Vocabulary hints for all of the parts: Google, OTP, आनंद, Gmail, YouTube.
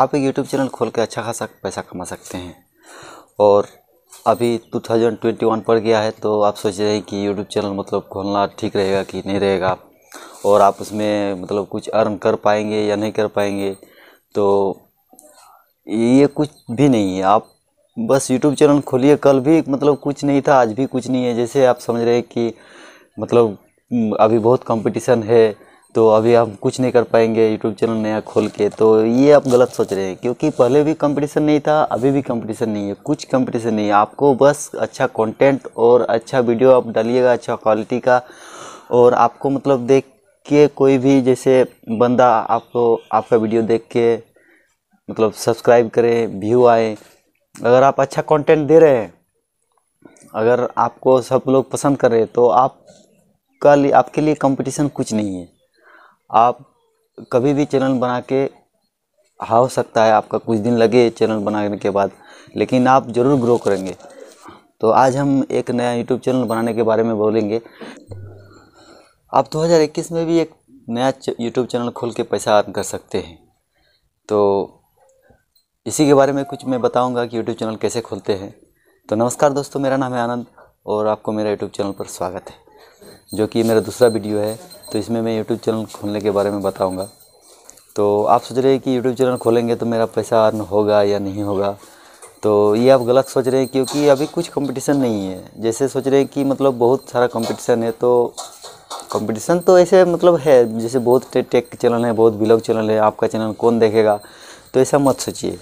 आप एक YouTube channel खोल के अच्छा खासा पैसा कमा सकते हैं। और अभी 2021 पड़ गया है तो आप सोच रहे हैं कि YouTube चैनल मतलब खोलना ठीक रहेगा कि नहीं रहेगा, और आप उसमें मतलब कुछ अर्न कर पाएंगे या नहीं कर पाएंगे। तो ये कुछ भी नहीं है, आप बस YouTube चैनल खोलिए। कल भी मतलब कुछ नहीं था, आज भी कुछ नहीं है। जैसे आप समझ रहे हैं कि मतलब अभी बहुत कंपटीशन है तो अभी आप कुछ नहीं कर पाएंगे YouTube चैनल नया खोल के, तो ये आप गलत सोच रहे हैं। क्योंकि पहले भी कंपटीशन नहीं था, अभी भी कंपटीशन नहीं है, कुछ कंपटीशन नहीं है। आपको बस अच्छा कंटेंट और अच्छा वीडियो आप डालिएगा, अच्छा क्वालिटी का, और आपको मतलब देख के कोई भी जैसे बंदा आपको आपका वीडियो देख के मतलब सब्सक्राइब करे, व्यू आए। अगर आप अच्छा कंटेंट दे रहे हैं, अगर आपको सब लोग पसंद कर रहे हैं, तो आपके लिए कंपटीशन कुछ नहीं है। आप कभी भी चैनल बना के हो सकता है आपका कुछ दिन लगे चैनल बनाने के बाद, लेकिन आप ज़रूर ग्रो करेंगे। तो आज हम एक नया YouTube चैनल बनाने के बारे में बोलेंगे। आप 2021 में भी एक नया YouTube चैनल खोल के पैसा अर्न कर सकते हैं। तो इसी के बारे में कुछ मैं बताऊंगा कि YouTube चैनल कैसे खोलते हैं। तो नमस्कार दोस्तों, मेरा नाम है आनंद और आपको मेरा YouTube चैनल पर स्वागत है, जो कि मेरा दूसरा वीडियो है। तो इसमें मैं YouTube चैनल खोलने के बारे में बताऊंगा। तो आप सोच रहे हैं कि YouTube चैनल खोलेंगे तो मेरा पैसा अर्न होगा या नहीं होगा, तो ये आप गलत सोच रहे हैं। क्योंकि अभी कुछ कंपटीशन नहीं है। जैसे सोच रहे हैं कि मतलब बहुत सारा कंपटीशन है, तो कंपटीशन तो ऐसे मतलब है, जैसे बहुत टेक चैनल है, बहुत ब्लॉग चैनल है, आपका चैनल कौन देखेगा, तो ऐसा मत सोचिए।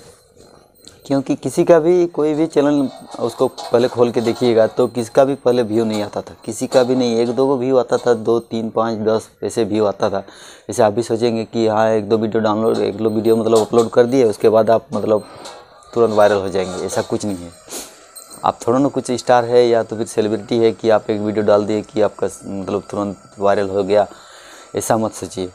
क्योंकि किसी का भी कोई भी चैनल उसको पहले खोल के देखिएगा तो किसका भी पहले व्यू नहीं आता था, किसी का भी नहीं। एक दो को व्यू आता था, 2 3 5 10 ऐसे व्यू आता था। जैसे आप भी सोचेंगे कि हाँ एक दो वीडियो डाउनलोड, एक दो वीडियो मतलब अपलोड कर दिए, उसके बाद आप मतलब तुरंत वायरल हो जाएंगे, ऐसा कुछ नहीं है। आप थोड़ा ना कुछ स्टार है या तो फिर सेलिब्रिटी है कि आप एक वीडियो डाल दिए कि आपका मतलब तुरंत वायरल हो गया, ऐसा मत सोचिए।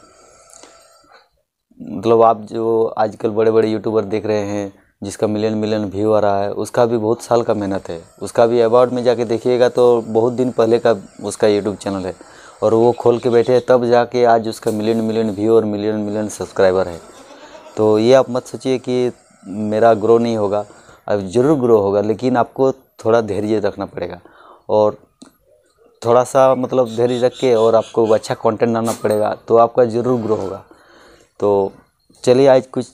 मतलब आप जो आजकल बड़े बड़े यूट्यूबर देख रहे हैं जिसका मिलियन मिलियन व्यू आ रहा है, उसका भी बहुत साल का मेहनत है। उसका भी अबाउट में जाके देखिएगा तो बहुत दिन पहले का उसका यूट्यूब चैनल है, और वो खोल के बैठे तब जाके आज उसका मिलियन मिलियन व्यू और मिलियन मिलियन सब्सक्राइबर है। तो ये आप मत सोचिए कि मेरा ग्रो नहीं होगा, अब ज़रूर ग्रो होगा, लेकिन आपको थोड़ा धैर्य रखना पड़ेगा। और थोड़ा सा मतलब धैर्य रख के और आपको अच्छा कंटेंट डालना पड़ेगा, तो आपका ज़रूर ग्रो होगा। तो चलिए आज कुछ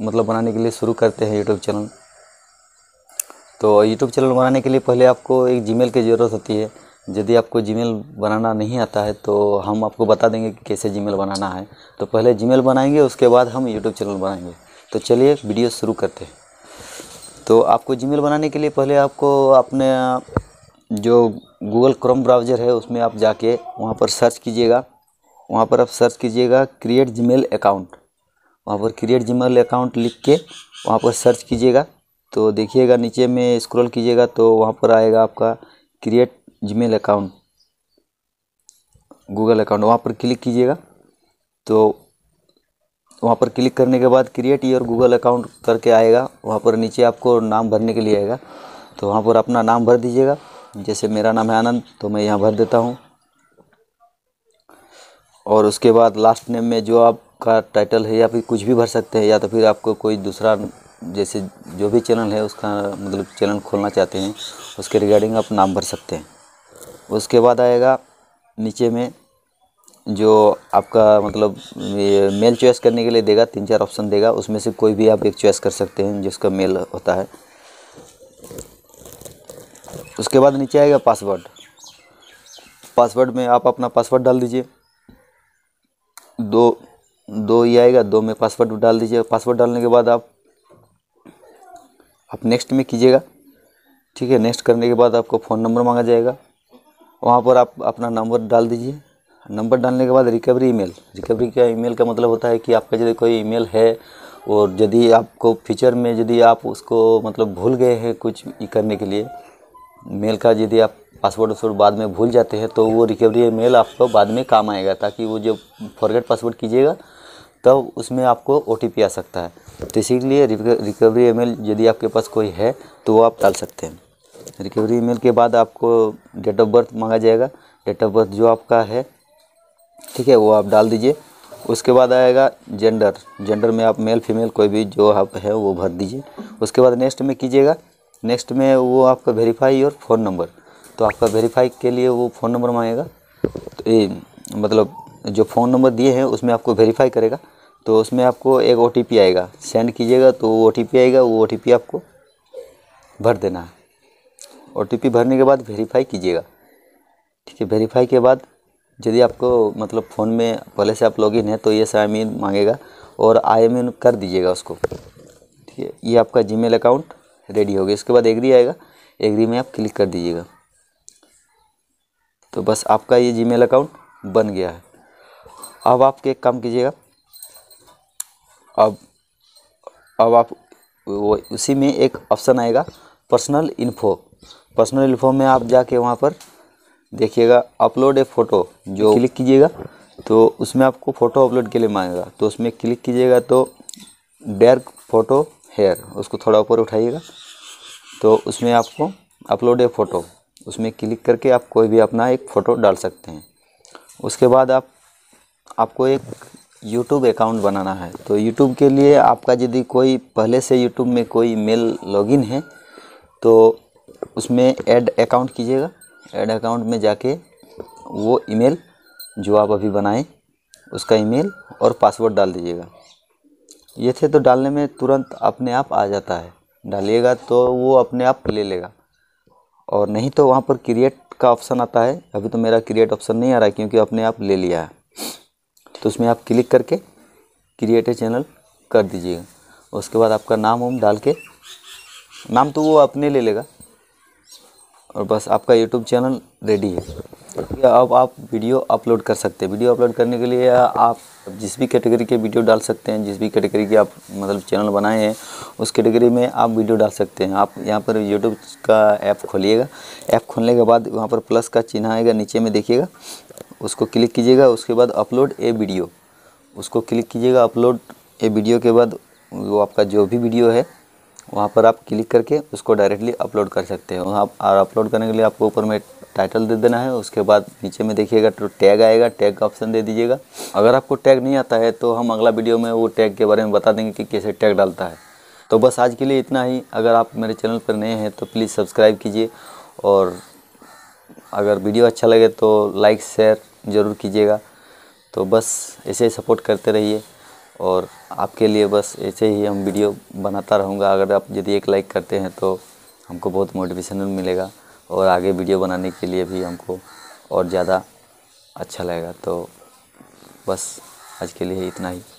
मतलब बनाने के लिए शुरू करते हैं YouTube चैनल। तो YouTube चैनल बनाने के लिए पहले आपको एक Gmail की ज़रूरत होती है। यदि आपको Gmail बनाना नहीं आता है तो हम आपको बता देंगे कि कैसे Gmail बनाना है। तो पहले Gmail बनाएंगे, उसके बाद हम YouTube चैनल बनाएंगे। तो चलिए वीडियो शुरू करते हैं। तो आपको Gmail बनाने के लिए पहले आपको अपने जो Google Chrome ब्राउज़र है उसमें आप जाके वहाँ पर सर्च कीजिएगा। वहाँ पर आप सर्च कीजिएगा क्रिएट Gmail अकाउंट। वहाँ पर क्रिएट Gmail अकाउंट लिख के वहाँ पर सर्च कीजिएगा। तो देखिएगा नीचे में स्क्रॉल कीजिएगा तो वहाँ पर आएगा आपका create Gmail account, Google account. वहाँ पर क्लिक कीजिएगा। तो वहाँ पर क्लिक करने के बाद क्रिएट योर गूगल अकाउंट करके आएगा। वहाँ पर नीचे आपको नाम भरने के लिए आएगा, तो वहाँ पर अपना नाम भर दीजिएगा। जैसे मेरा नाम है आनंद, तो मैं यहाँ भर देता हूँ। और उसके बाद लास्ट नेम में जो आपका टाइटल है या फिर कुछ भी भर सकते हैं, या तो फिर आपको कोई दूसरा जैसे जो भी चैनल है उसका मतलब चैनल खोलना चाहते हैं उसके रिगार्डिंग आप नाम भर सकते हैं। उसके बाद आएगा नीचे में जो आपका मतलब मेल चॉइस करने के लिए देगा, 3-4 ऑप्शन देगा, उसमें से कोई भी आप एक चॉइस कर सकते हैं जिसका मेल होता है। उसके बाद नीचे आएगा पासवर्ड। पासवर्ड में आप अपना पासवर्ड डाल दीजिए, 2 ये आएगा, 2 में पासवर्ड डाल दीजिए। पासवर्ड डालने के बाद आप नेक्स्ट में कीजिएगा। ठीक है, नेक्स्ट करने के बाद आपको फ़ोन नंबर मांगा जाएगा। वहाँ पर आप अपना नंबर डाल दीजिए। नंबर डालने के बाद रिकवरी ईमेल। रिकवरी का ईमेल का मतलब होता है कि आपका यदि कोई ईमेल है और यदि आपको फ्यूचर में यदि आप उसको मतलब भूल गए हैं कुछ करने के लिए, मेल का यदि आप पासवर्ड उसको बाद में भूल जाते हैं तो वो रिकवरी ईमेल आपको बाद में काम आएगा, ताकि वो जब फॉरगेट पासवर्ड कीजिएगा तब उसमें आपको OTP आ सकता है। तो इसीलिए रिकवरी ईमेल यदि आपके पास कोई है तो वो आप डाल सकते हैं। रिकवरी ईमेल के बाद आपको डेट ऑफ बर्थ मांगा जाएगा। डेट ऑफ बर्थ जो आपका है, ठीक है, वो आप डाल दीजिए। उसके बाद आएगा जेंडर। जेंडर में आप मेल फीमेल कोई भी जो आप है वो भर दीजिए। उसके बाद नेक्स्ट में कीजिएगा। नेक्स्ट में वो आपका वेरीफाई और फ़ोन नंबर, तो आपका वेरीफाई के लिए वो फ़ोन नंबर मांगेगा। तो मतलब जो फ़ोन नंबर दिए हैं उसमें आपको वेरीफाई करेगा, तो उसमें आपको एक ओटीपी आएगा, सेंड कीजिएगा तो वो ओटीपी आएगा, वो ओटीपी आपको भर देना है। ओटीपी भरने के बाद वेरीफाई कीजिएगा, ठीक है। वेरीफाई के बाद यदि आपको मतलब फ़ोन में पहले से आप लॉगिन है तो ये साइमिन मांगेगा और आईएमइन कर दीजिएगा उसको, ठीक है। ये आपका जीमेल अकाउंट रेडी हो गया। इसके बाद एग्री आएगा, एग्री में आप क्लिक कर दीजिएगा, तो बस आपका ये जीमेल अकाउंट बन गया है। अब आप एक काम कीजिएगा, अब आप वो उसी में एक ऑप्शन आएगा पर्सनल इन्फो। पर्सनल इन्फो में आप जाके वहाँ पर देखिएगा अपलोड ए फ़ोटो, जो क्लिक कीजिएगा तो उसमें आपको फ़ोटो अपलोड के लिए मांगेगा, तो उसमें क्लिक कीजिएगा तो डार्क फ़ोटो हेयर उसको थोड़ा ऊपर उठाइएगा, तो उसमें आपको अपलोड ए फ़ोटो उसमें क्लिक करके आप कोई भी अपना एक फ़ोटो डाल सकते हैं। उसके बाद आपको एक यूट्यूब अकाउंट बनाना है, तो यूट्यूब के लिए आपका यदि कोई पहले से यूट्यूब में कोई मेल लॉगिन है तो उसमें ऐड अकाउंट कीजिएगा। ऐड अकाउंट में जाके वो ईमेल जो आप अभी बनाएं उसका ईमेल और पासवर्ड डाल दीजिएगा। ये थे तो डालने में तुरंत अपने आप आ जाता है, डालिएगा तो वो अपने आप ले लेगा, और नहीं तो वहाँ पर क्रिएट का ऑप्शन आता है। अभी तो मेरा क्रिएट ऑप्शन नहीं आ रहा है क्योंकि अपने आप ले लिया है, तो उसमें आप क्लिक करके क्रिएट ए चैनल कर दीजिएगा। उसके बाद आपका नाम वाम डाल के, नाम तो वो अपने ले लेगा, और बस आपका यूट्यूब चैनल रेडी है। अब आप वीडियो अपलोड कर सकते हैं। वीडियो अपलोड करने के लिए आप जिस भी कैटेगरी के वीडियो डाल सकते हैं, जिस भी कैटेगरी के आप मतलब चैनल बनाए हैं उस कैटेगरी में आप वीडियो डाल सकते हैं। आप यहाँ पर यूट्यूब का ऐप खोलिएगा। ऐप खोलने के बाद वहाँ पर प्लस का चिन्ह आएगा, नीचे में देखिएगा, उसको क्लिक कीजिएगा। उसके बाद अपलोड ए वीडियो उसको क्लिक कीजिएगा। अपलोड ए वीडियो के बाद वो आपका जो भी वीडियो है वहाँ पर आप क्लिक करके उसको डायरेक्टली अपलोड कर सकते हैं। वहाँ और अपलोड करने के लिए आपको ऊपर में टाइटल दे देना है। उसके बाद नीचे में देखिएगा तो टैग आएगा, टैग का ऑप्शन दे दीजिएगा। अगर आपको टैग नहीं आता है तो हम अगला वीडियो में वो टैग के बारे में बता देंगे कि कैसे टैग डालता है। तो बस आज के लिए इतना ही। अगर आप मेरे चैनल पर नए हैं तो प्लीज़ सब्सक्राइब कीजिए, और अगर वीडियो अच्छा लगे तो लाइक शेयर ज़रूर कीजिएगा। तो बस ऐसे ही सपोर्ट करते रहिए, और आपके लिए बस ऐसे ही हम वीडियो बनाता रहूँगा। अगर आप यदि एक लाइक करते हैं तो हमको बहुत मोटिवेशनल मिलेगा, और आगे वीडियो बनाने के लिए भी हमको और ज़्यादा अच्छा लगेगा। तो बस आज के लिए इतना ही।